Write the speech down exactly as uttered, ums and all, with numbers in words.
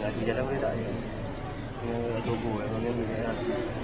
Lagi jalan boleh tak? Dia dogo, dia boleh.